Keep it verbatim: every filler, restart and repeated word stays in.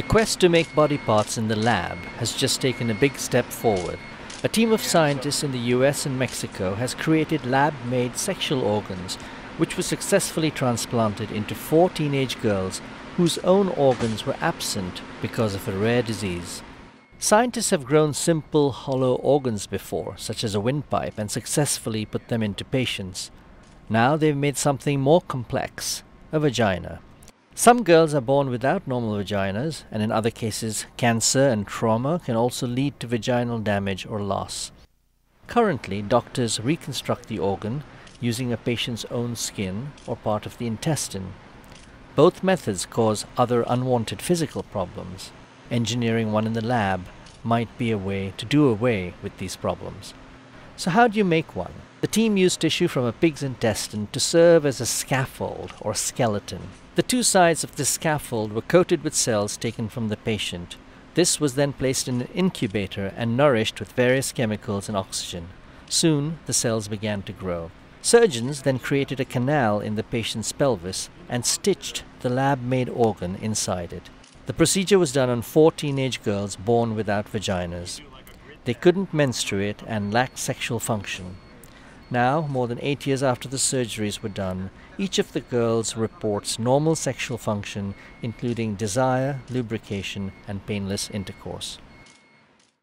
The quest to make body parts in the lab has just taken a big step forward. A team of scientists in the U S and Mexico has created lab-made sexual organs which were successfully transplanted into four teenage girls whose own organs were absent because of a rare disease. Scientists have grown simple, hollow organs before, such as a windpipe, and successfully put them into patients. Now they've made something more complex, a vagina. Some girls are born without normal vaginas, and in other cases, cancer and trauma can also lead to vaginal damage or loss. Currently, doctors reconstruct the organ using a patient's own skin or part of the intestine. Both methods cause other unwanted physical problems. Engineering one in the lab might be a way to do away with these problems. So how do you make one? The team used tissue from a pig's intestine to serve as a scaffold or skeleton. The two sides of this scaffold were coated with cells taken from the patient. This was then placed in an incubator and nourished with various chemicals and oxygen. Soon, the cells began to grow. Surgeons then created a canal in the patient's pelvis and stitched the lab-made organ inside it. The procedure was done on four teenage girls born without vaginas. They couldn't menstruate and lacked sexual function. Now, more than eight years after the surgeries were done, each of the girls reports normal sexual function, including desire, lubrication, and painless intercourse.